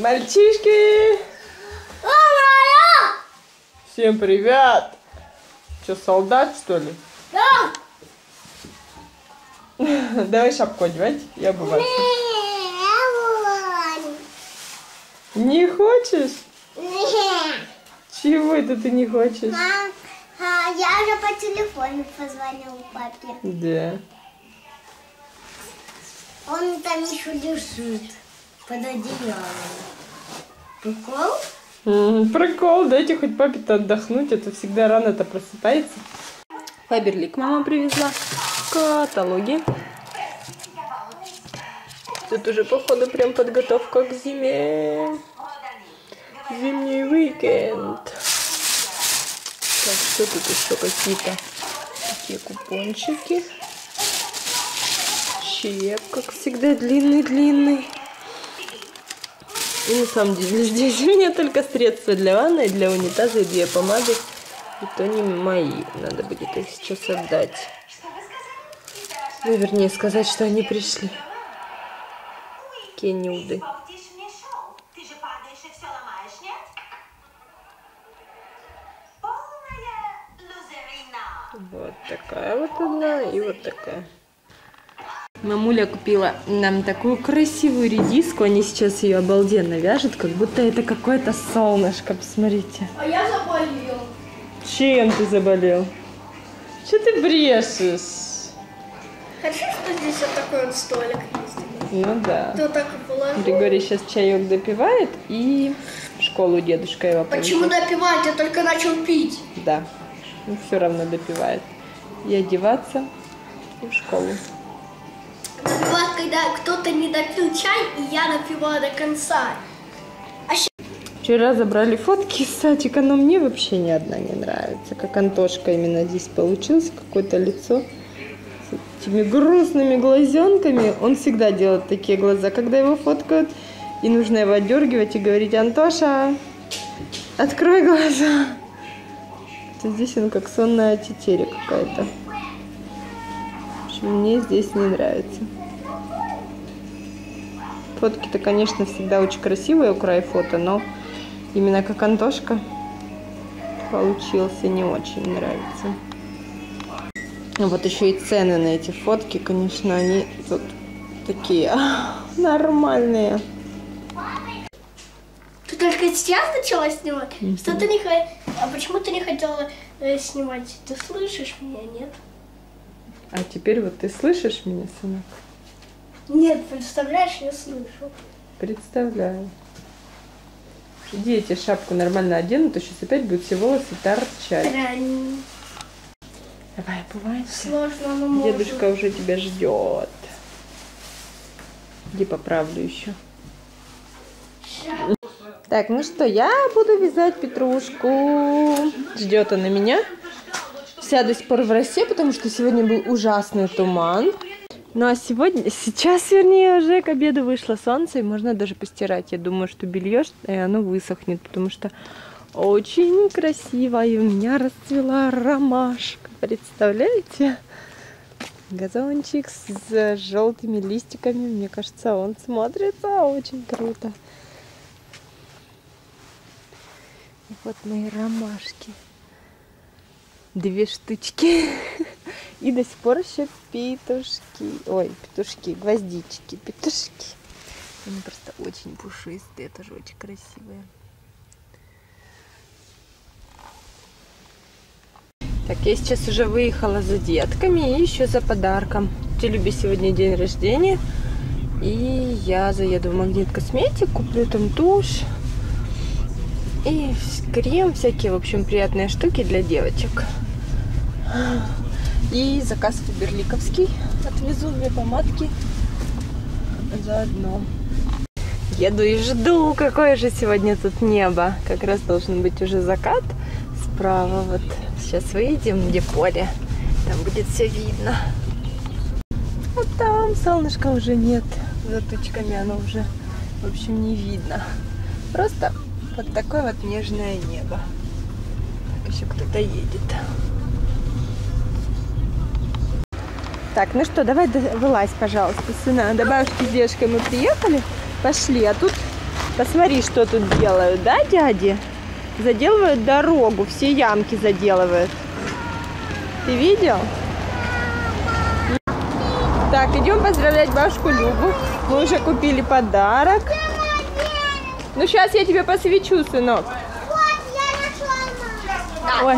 Мальчишки! Всем привет! Че, солдат, что ли? Да! Давай шапку одевать, я бываю. Не хочешь? Нет. Чего это ты не хочешь? Мам, я уже по телефону позвонила папе. Да. Он там еще лежит под одеялом. Прикол? Прикол, дайте хоть папе-то отдохнуть, это всегда рано-то просыпается. Фаберлик мама привезла. Каталоги. Тут уже, походу, прям подготовка к зиме. Зимний уикенд. Так, что тут еще какие-то? Такие купончики. Чек, как всегда, длинный-длинный. И на самом деле здесь у меня только средства для ванны, для унитаза и две помады. И то не мои. Надо будет их сейчас отдать. Ну, вернее, сказать, что они пришли. Какие нюды. Вот такая вот одна и вот такая. Мамуля купила нам такую красивую редиску. Они сейчас ее обалденно вяжут, как будто это какое-то солнышко. Посмотрите. А я заболел. Чем ты заболел? Че ты брешешь? Хорошо, что здесь вот такой вот столик есть. Ну да. Кто так и положил? Григорий сейчас чаек допивает и в школу дедушка его повезет. Почему допивает? Я только начал пить. Да. Ну все равно допивает. И одеваться, и в школу. Допивать, когда кто-то не допил чай, и я допивала до конца. А сейчас... Вчера забрали фотки из садика, но мне вообще ни одна не нравится. Как Антошка именно здесь получился, какое-то лицо с этими грустными глазенками. Он всегда делает такие глаза, когда его фоткают, и нужно его отдергивать и говорить: Антоша, открой глаза. Здесь он как сонная тетеря какая-то. Мне здесь не нравится. Фотки-то, конечно, всегда очень красивые у края фото, но именно как Антошка получился, не очень нравится. Ну вот еще и цены на эти фотки, конечно, они тут такие нормальные. Ты только сейчас начала снимать? Что ты не хотела? А почему ты не хотела снимать? Ты слышишь меня, нет? А теперь вот ты слышишь меня, сынок? Нет, представляешь, я слышу. Представляю. Дети шапку нормально оденут, а сейчас опять будут все волосы торчать. Трань. Давай, обувайся. Сложно, но можно. Дедушка уже тебя ждет. Иди поправлю еще. Сейчас. Так, ну что, я буду вязать петрушку. Ждет она меня. Вся до сих пор в росе, потому что сегодня был ужасный туман. Ну а сегодня, сейчас, вернее, уже к обеду вышло солнце, и можно даже постирать. Я думаю, что белье, и оно высохнет, потому что очень красиво. И у меня расцвела ромашка, представляете? Газончик с желтыми листиками. Мне кажется, он смотрится очень круто. И вот мои ромашки. Две штучки. И до сих пор еще петушки. Ой, петушки, гвоздички, петушки. Они просто очень пушистые, тоже очень красивые. Так, я сейчас уже выехала за детками и еще за подарком. Телюбе сегодня день рождения. И я заеду в Магнит Косметик, куплю там тушь. И крем, всякие, в общем, приятные штуки для девочек. И заказ фаберликовский. Отвезу две помадки заодно. Еду и жду, какое же сегодня тут небо. Как раз должен быть уже закат справа. Вот сейчас выйдем, где поле. Там будет все видно. Вот там солнышка уже нет. За тучками оно уже, в общем, не видно. Просто... Вот такое вот нежное небо. Так, еще кто-то едет. Так, ну что, давай вылазь, пожалуйста, сына. Добавь, с девушкой мы приехали. Пошли, а тут Посмотри, что тут делают, да, дяди? Заделывают дорогу, все ямки заделывают. Ты видел? Так, идем поздравлять бабушку Любу. Мы уже купили подарок. Ну, сейчас я тебе посвечу, сынок. Да. Ой.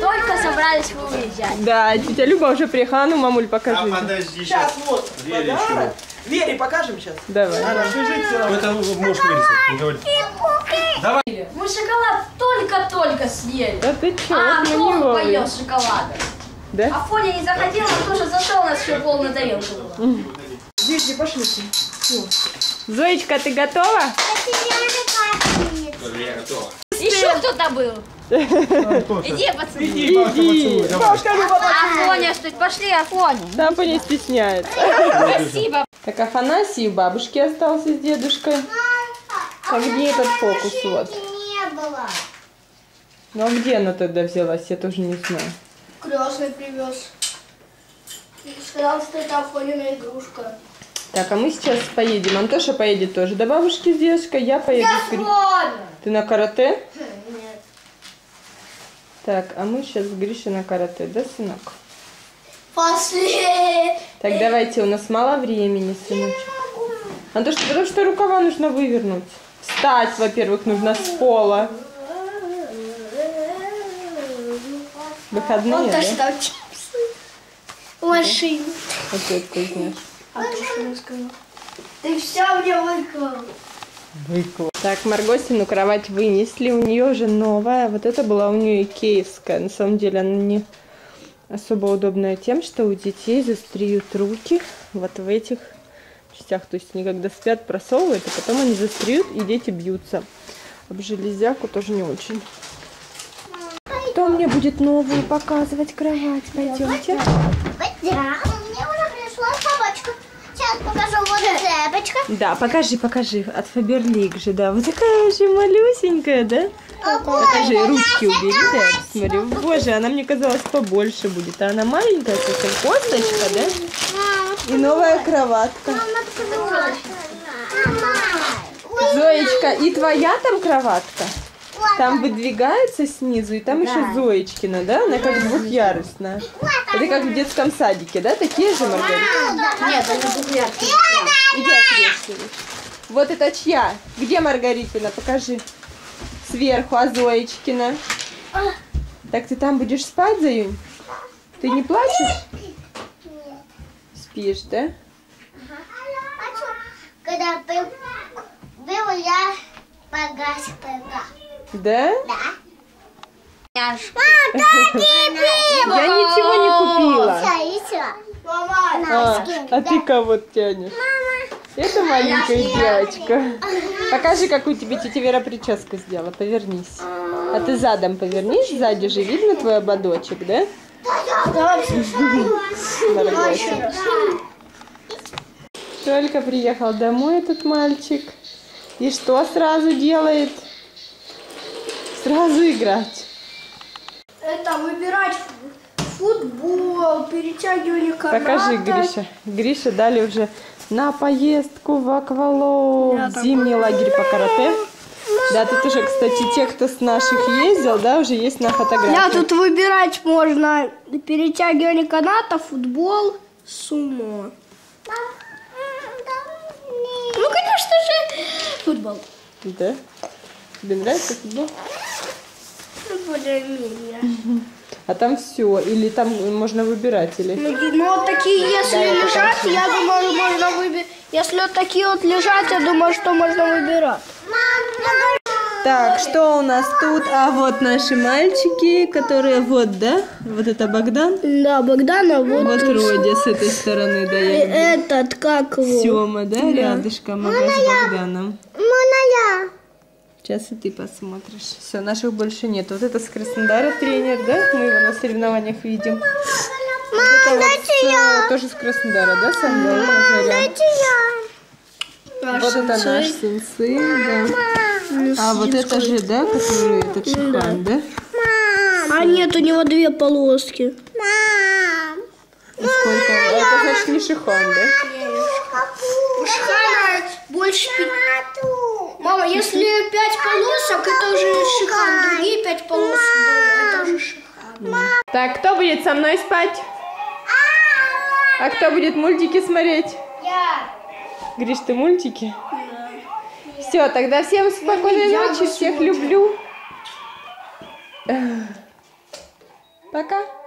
Только собрались вы уезжать. Да, тетя Люба уже приехала. Ну, мамуль, покажи. А, подожди, сейчас вот подарок. Вере покажем сейчас. Давай. Она бежит все равно. Это можешь вырезать. Давай. Мы шоколад только-только съели. Да ты че? А, Антоха поел шоколада. Да? Афоня не захотела, Антоша зашел, у нас еще полную тарелку было. Дети, пошлите. Зоечка, ты готова? Я готова. Еще кто-то был. Иди, пацаны. Иди. Афоня, что-то. Пошли, Афоня. Там не стесняется. Спасибо. Так, Афанасий у бабушки остался с дедушкой. А где этот фокус? Вот. Ну а где она тогда взялась? Я тоже не знаю. Крестный привез. Сказал, что это Афонина игрушка. Так, а мы сейчас поедем. Антоша поедет тоже до бабушки с дедушкой. Я поеду. Ты на карате? Нет. Так, а мы сейчас с Гришей на карате, да, сынок? Пошли! Так, давайте, у нас мало времени, сыночек. Антоша, потому что рукава нужно вывернуть. Встать, во-первых, нужно с пола. Выходные, Антоша, да? Машину. Вот это ты знаешь. А ты все мне выклал. Так, Маргосину кровать вынесли. У нее уже новая. Вот это была у нее икеевская. На самом деле она не особо удобная тем, что у детей застреют руки вот в этих частях. То есть они когда спят, просовывают, а потом они застреют, и дети бьются. Об железяку тоже не очень. Кто мне будет новую показывать кровать? Пойдемте. Покажу, вот цепочка. Да, покажи. От Faberlic же, да. Вот такая же малюсенькая, да? О, покажи, боже, ручки убери, да, я смотрю. Боже, она мне казалась побольше будет. А она маленькая, такая косточка, да? Мама, и новая кроватка. Мама. Зоечка, и твоя там кроватка? Там выдвигается снизу, и там еще Зоечкина, да? Она как двухъярусная. Это как в детском садике, да? Такие же, Маргарита? Нет, они двухъярусные. Иди отвечай. Вот это чья? Где Маргаритина? Покажи. Сверху, а Зоечкина? Так ты там будешь спать, Зоюнь? Ты не плачешь? Спишь, да? Когда был я погас. Да? Да. Мам, я ничего не купила. А ты кого тянешь? Мама. Это маленькая девочка. Покажи, какую тебе тетя Вера прическу сделала. Повернись. А ты задом повернись, сзади же видно твой ободочек, да? Только приехал домой этот мальчик. И что сразу делает? Сразу играть. Это выбирать футбол, перетягивание каната. Покажи, Гриша. Гриша дали уже на поездку в аквалон. Зимний лагерь по карате. Да, тут уже, кстати, те, кто с наших ездил, да, уже есть на фотографии. Да, тут выбирать можно перетягивание каната, футбол, сумо. Ну, конечно же, футбол. Да? Тебе нравится футбол? А там все, или там можно выбирать, или? Ну вот такие, если лежат, я думаю, можно выбирать. Если вот такие вот лежат, я думаю, что можно выбирать. Так, что у нас тут? А вот наши мальчики, которые вот, да? Вот это Богдан? Да, Богдан, а вот... Вот Родя с этой стороны, да, я люблю. Этот, как его? Сема, да, рядышком, а с Богданом. Моная. Сейчас и ты посмотришь. Все, наших больше нет. Вот это с Краснодара тренер, да? Мы его на соревнованиях видим. Мама, это вот я. Тоже с Краснодара, да? Мама, я. Вот это наш сенсей, да. Мама. А вот это же, да, который этот шихан, да? Мама. А нет, у него две полоски. Мама. Сколько? А это значит не шихан, да? Шихан больше. Мама, если 5 полосок, это уже шихан. Другие 5 полосок, да, это уже шихан. Так, кто будет со мной спать? А кто будет мультики смотреть? Я. Гриш, ты мультики? Да. Все, тогда всем спокойной ночи, всех люблю. Пока.